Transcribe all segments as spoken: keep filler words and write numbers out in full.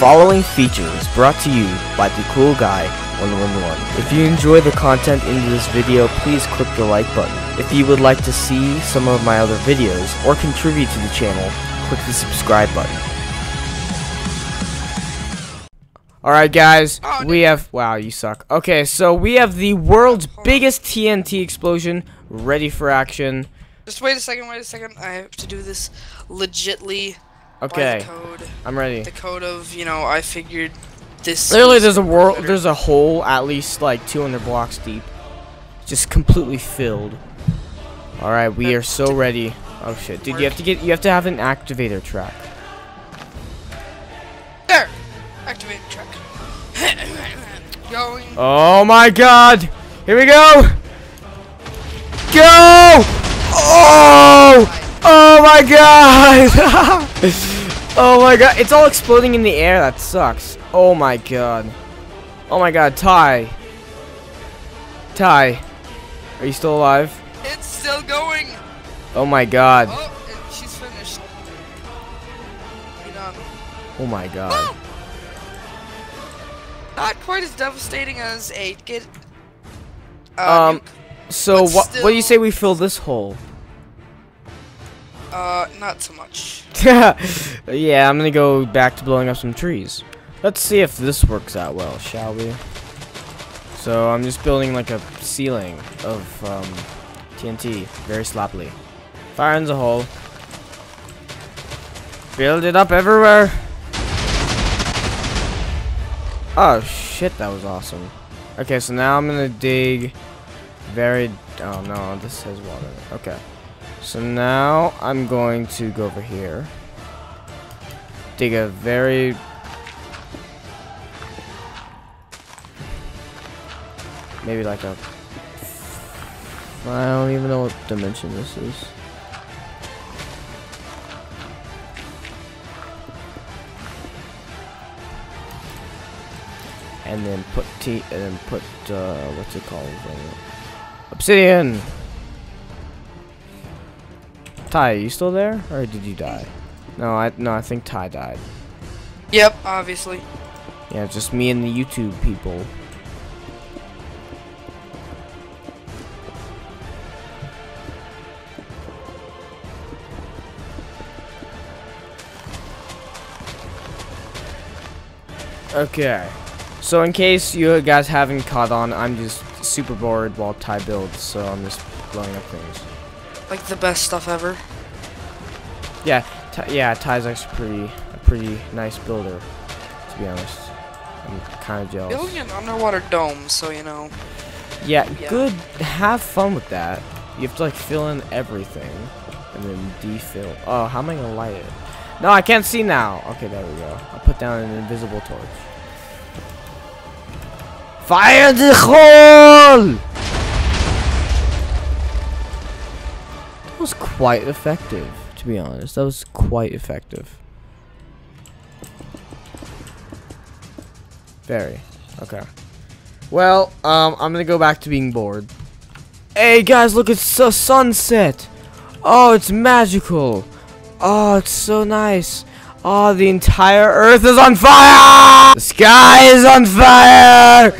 following feature is brought to you by da cool guy one one one. If you enjoy the content in this video, please click the like button. If you would like to see some of my other videos or contribute to the channel, click the subscribe button. Alright guys, oh, we have- wow, you suck. Okay, so we have the world's biggest T N T explosion ready for action. Just wait a second, wait a second. I have to do this legitly. Okay, code, I'm ready. The code of, you know, I figured this. Literally, there's a world, better. there's a hole at least like two hundred blocks deep, just completely filled. All right, we that are so ready. Oh shit, dude, work. you have to get, you have to have an activator track. There, activator track. Going. Oh my God! Here we go. Go! Oh! Oh my God! Oh my God, it's all exploding in the air. That sucks. Oh my God. Oh my God, Ty. Ty, are you still alive? It's still going. Oh my God. Oh, and she's finished. Oh my God. Ah! Not quite as devastating as a get. Uh, um. So what? What do you say we fill this hole? Uh, not so much. Yeah, I'm gonna go back to blowing up some trees. Let's see if this works out well, shall we? So I'm just building like a ceiling of um, T N T very sloppily. Fire in the hole. Build it up everywhere. Oh shit, that was awesome. Okay, so now I'm gonna dig very. Oh no, this has water. Okay. So now I'm going to go over here, dig a very maybe like a I don't even know what dimension this is. And then put T and then put uh, what's it called? Obsidian. Ty, are you still there, or did you die? No, I no, I think Ty died. Yep, obviously. Yeah, just me and the YouTube people. Okay, so in case you guys haven't caught on, I'm just super bored while Ty builds, so I'm just blowing up things. Like the best stuff ever. Yeah, yeah. Tyzak's pretty, a pretty nice builder, to be honest. I'm kind of jealous. Building an underwater dome, so you know. Yeah, yeah, good. Have fun with that. You have to like fill in everything, and then defill. Oh, how am I gonna light it? No, I can't see now. Okay, there we go. I'll put down an invisible torch. Fire the hole! Was quite effective, to be honest. That was quite effective. Very. Okay. Well, um, I'm gonna go back to being bored. Hey guys, look, it's the sunset. Oh, it's magical. Oh, it's so nice. Oh, the entire earth is on fire. The sky is on fire.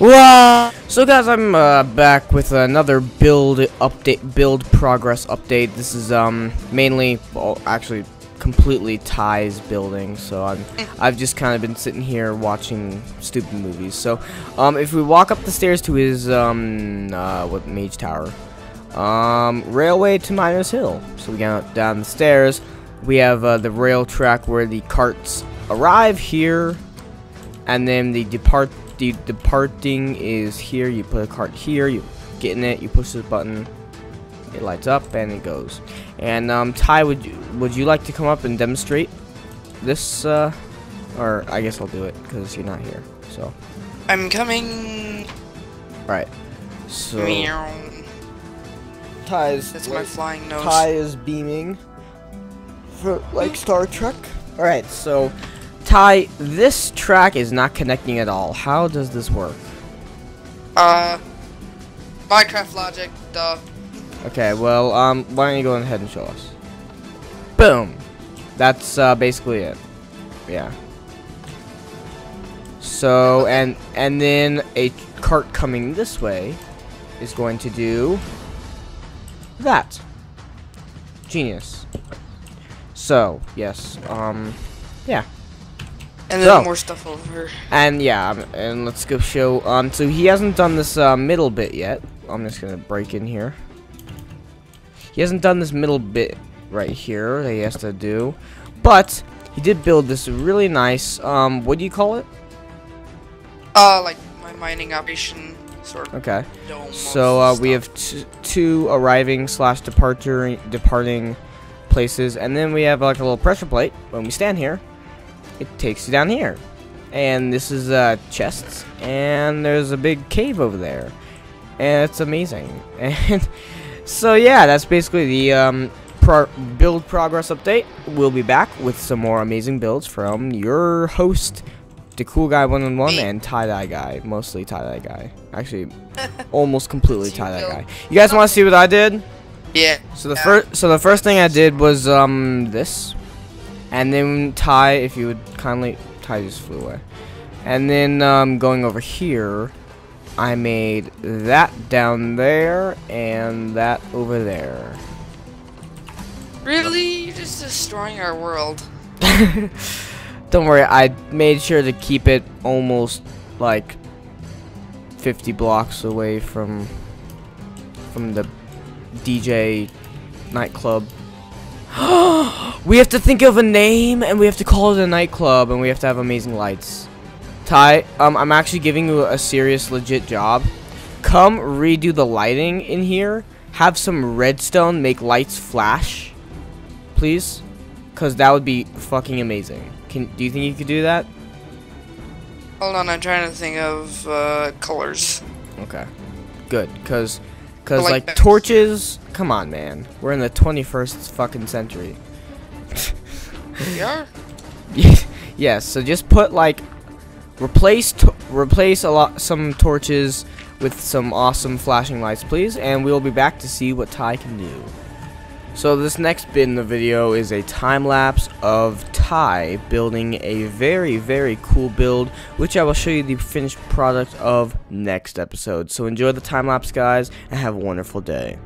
Whoa. So guys, I'm uh, back with another build update, build progress update. This is um mainly, well, actually, completely Ty's building. So I'm, I've just kind of been sitting here watching stupid movies. So, um, if we walk up the stairs to his um, uh, what Mage Tower, um, railway to Miner's Hill. So we go down the stairs. We have uh, the rail track where the carts arrive here, and then they depart. The departing is here. You put a cart here, you get in it, you push this button, it lights up and it goes. And um, Ty, would you would you like to come up and demonstrate this? Uh, or I guess I'll do it because you're not here. So I'm coming. All right. So Ty's that's like, my flying nose. Ty is beaming for like Star Trek. All right. So. Ty, this track is not connecting at all. How does this work? Uh, Minecraft logic, duh. Okay, well, um, why don't you go ahead and show us? Boom. That's uh, basically it. Yeah. So, and and then a cart coming this way is going to do that. Genius. So, yes, um, yeah. And then so, more stuff over. And yeah, and let's go show, um, so he hasn't done this, uh, middle bit yet. I'm just gonna break in here. He hasn't done this middle bit right here that he has to do, but he did build this really nice, um, what do you call it? Uh, like my mining operation sort of. Okay. So, uh, we have t two arriving slash departure, departing places, and then we have like a little pressure plate. When we stand here, it takes you down here. And this is, uh, chests, and there's a big cave over there. And it's amazing. And so, yeah, that's basically the, um, Pro build progress update. We'll be back with some more amazing builds from your host, da cool guy one one one, and Tydieguy guy, mostly Tydieguy guy. Actually, almost completely Tydieguy guy. You guys want to see what I did? Yeah. So the yeah. first, so the first thing I did was um this, and then Ty, if you would kindly, Ty just flew away, and then um going over here, I made that down there and that over there. Really? You're just destroying our world. Don't worry, I made sure to keep it almost like fifty blocks away from from the D J nightclub. We have to think of a name, and we have to call it a nightclub, and we have to have amazing lights. Ty, um, I'm actually giving you a serious, legit job. Come redo the lighting in here. Have some redstone make lights flash. Please, because that would be fucking amazing. Can do you think you could do that? Hold on, I'm trying to think of uh, colors. Okay, good, because because like, like torches. Come on, man, we're in the twenty-first fucking century. We are. Yes. Yeah, so just put like replace t replace a lot some torches with some awesome flashing lights, please, and we'll be back to see what Ty can do. So this next bit in the video is a time-lapse of Ty building a very, very cool build, which I will show you the finished product of next episode. So enjoy the time-lapse, guys, and have a wonderful day.